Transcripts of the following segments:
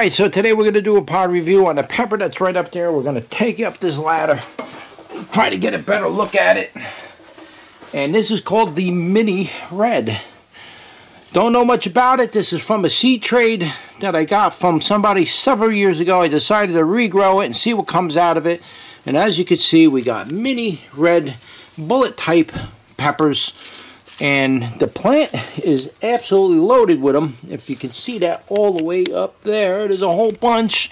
Alright, so today we're going to do a pod review on the pepper that's right up there. We're going to take up this ladder, try to get a better look at it. And this is called the Mini Red. Don't know much about it. This is from a seed trade that I got from somebody several years ago. I decided to regrow it and see what comes out of it. And as you can see, we got Mini Red bullet type peppers. And the plant is absolutely loaded with them. If you can see that all the way up there, there's a whole bunch.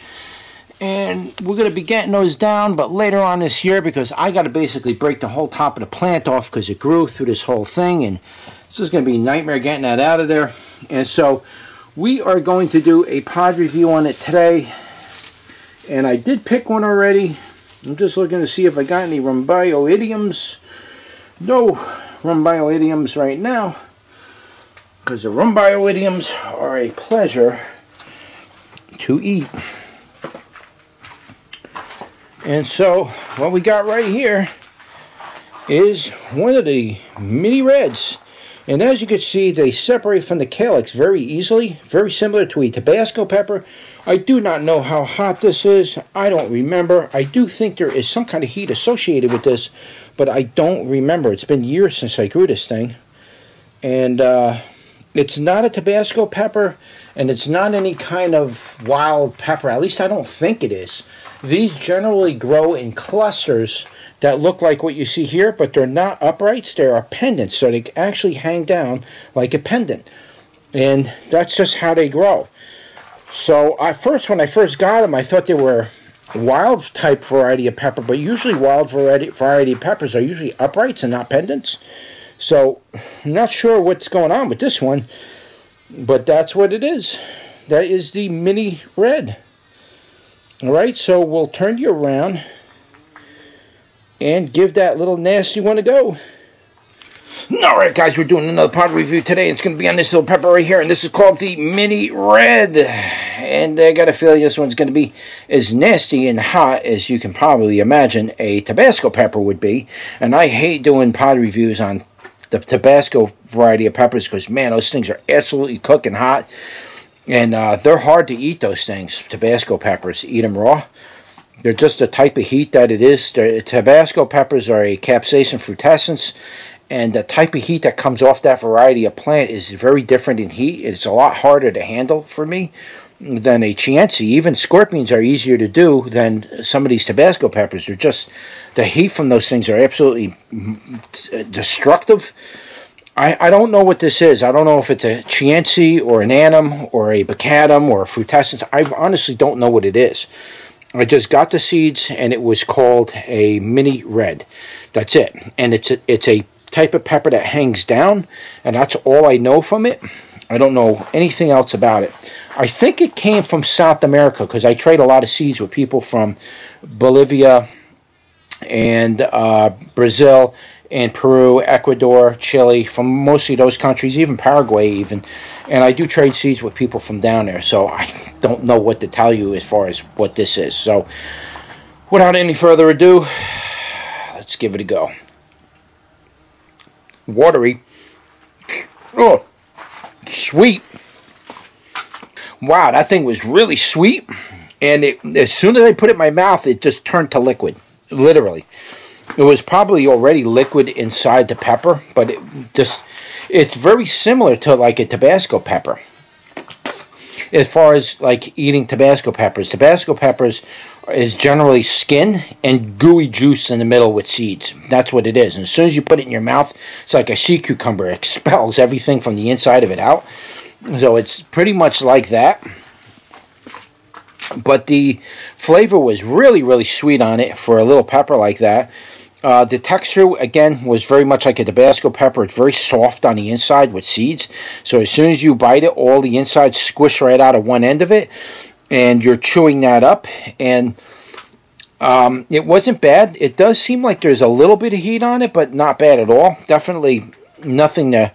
And we're going to be getting those down, but later on this year, because I got to basically break the whole top of the plant off because it grew through this whole thing. And this is going to be a nightmare getting that out of there. And so we are going to do a pod review on it today. And I did pick one already. I'm just looking to see if I got any rhombioidioms. No rhombioidioms right now, because the rhombioidioms are a pleasure to eat. And so what we got right here is one of the Mini Reds, and as you can see, they separate from the calyx very easily, very similar to a Tabasco pepper. I do not know how hot this is. I don't remember. I do think there is some kind of heat associated with this, but I don't remember. It's been years since I grew this thing. And it's not a Tabasco pepper, and it's not any kind of wild pepper. At least I don't think it is. These generally grow in clusters that look like what you see here, but they're not uprights. They are pendants, so they actually hang down like a pendant. And that's just how they grow. So when I first got them, I thought they were wild type variety of pepper, but usually wild variety of peppers are usually uprights and not pendants. So I'm not sure what's going on with this one, but that's what it is. That is the Mini Red. All right, so we'll turn you around and give that little nasty one a go. All right, guys, we're doing another pod review today. It's going to be on this little pepper right here, and this is called the Mini Red. And I got a feeling this one's going to be as nasty and hot as you can probably imagine a Tabasco pepper would be. And I hate doing pod reviews on the Tabasco variety of peppers because, man, those things are absolutely cooking hot. And they're hard to eat, those things, Tabasco peppers. Eat them raw. They're just the type of heat that it is. The Tabasco peppers are a capsaicin frutescens. And the type of heat that comes off that variety of plant is very different in heat. It's a lot harder to handle for me than a Chiancy. Even scorpions are easier to do than some of these Tabasco peppers. They're just, the heat from those things are absolutely destructive. I don't know what this is. I don't know if it's a Chiancy or an Anum or a Bacatum or a Frutescens. I honestly don't know what it is. I just got the seeds, and it was called a Mini Red. That's it. And it's a type of pepper that hangs down, and that's all I know from it. I don't know anything else about it. I think it came from South America because I trade a lot of seeds with people from Bolivia and Brazil and Peru, Ecuador, Chile, from mostly those countries, even Paraguay even. And I do trade seeds with people from down there, so I don't know what to tell you as far as what this is. So without any further ado, let's give it a go. Watery. Oh, sweet. Wow, that thing was really sweet. And as soon as I put it in my mouth, it just turned to liquid, literally. It was probably already liquid inside the pepper, but it's very similar to like a Tabasco pepper. As far as like eating Tabasco peppers is generally skin and gooey juice in the middle with seeds. That's what it is. And as soon as you put it in your mouth, it's like a sea cucumber. It expels everything from the inside of it out. So it's pretty much like that. But the flavor was really, really sweet on it for a little pepper like that. The texture, again, was very much like a Tabasco pepper. It's very soft on the inside with seeds. So as soon as you bite it, all the insides squish right out of one end of it. And you're chewing that up. And it wasn't bad. It does seem like there's a little bit of heat on it, but not bad at all. Definitely nothing to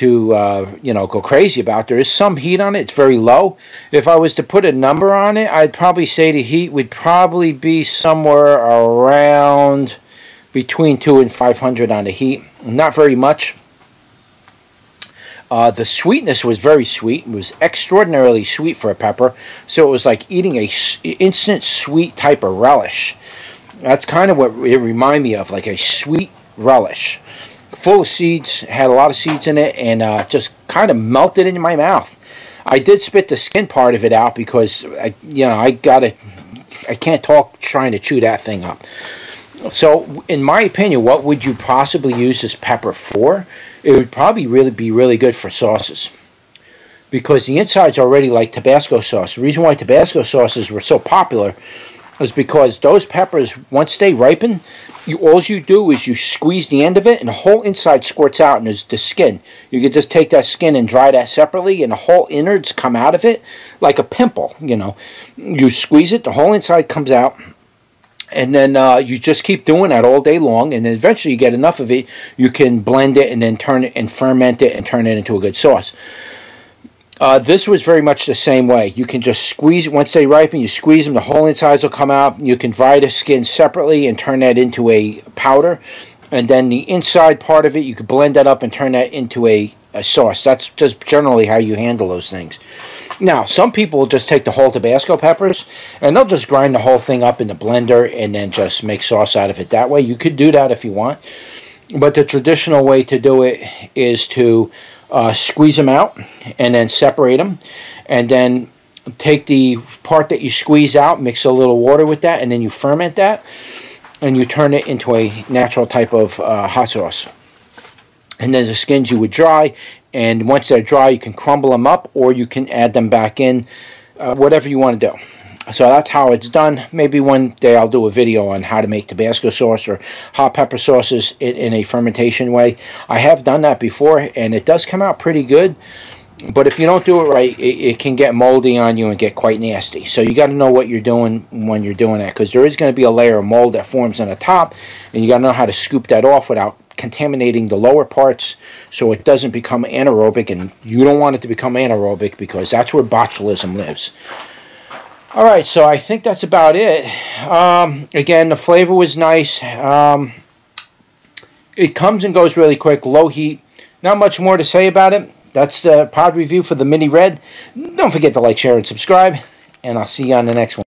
go crazy about. There is some heat on it. It's very low. If I was to put a number on it, I'd probably say the heat would probably be somewhere around between 200 and 500 on the heat. Not very much. The sweetness was very sweet. It was extraordinarily sweet for a pepper, so it was like eating a instant sweet type of relish. That's kind of what it reminded me of, like a sweet relish. Full of seeds, had a lot of seeds in it, and just kind of melted into my mouth. I did spit the skin part of it out because, I can't talk trying to chew that thing up. So, in my opinion, what would you possibly use this pepper for? It would probably really be really good for sauces, because the inside's already like Tabasco sauce. The reason why Tabasco sauces were so popular is because those peppers, once they ripen, all you do is you squeeze the end of it and the whole inside squirts out, and there's the skin. You could just take that skin and dry that separately, and the whole innards come out of it like a pimple, you know. You squeeze it, the whole inside comes out, and then you just keep doing that all day long, and then eventually you get enough of it, you can blend it and then turn it and ferment it and turn it into a good sauce. This was very much the same way. You can just squeeze, once they ripen, you squeeze them, the whole insides will come out. You can dry the skin separately and turn that into a powder. And then the inside part of it, you can blend that up and turn that into a sauce. That's just generally how you handle those things. Now, some people will just take the whole Tabasco peppers, and they'll just grind the whole thing up in the blender and then just make sauce out of it that way. You could do that if you want. But the traditional way to do it is to squeeze them out and then separate them, and then take the part that you squeeze out, mix a little water with that, and then you ferment that, and you turn it into a natural type of hot sauce. And then the skins you would dry, and once they're dry you can crumble them up, or you can add them back in, whatever you want to do. So that's how it's done. Maybe one day I'll do a video on how to make Tabasco sauce or hot pepper sauces in a fermentation way. I have done that before, and it does come out pretty good. But if you don't do it right, it can get moldy on you and get quite nasty. So you got to know what you're doing when you're doing that, because there is going to be a layer of mold that forms on the top, and you got to know how to scoop that off without contaminating the lower parts, so it doesn't become anaerobic, and you don't want it to become anaerobic, because that's where botulism lives. Alright, so I think that's about it. Again, the flavor was nice. It comes and goes really quick, low heat. Not much more to say about it. That's the pod review for the Mini Red. Don't forget to like, share, and subscribe, and I'll see you on the next one.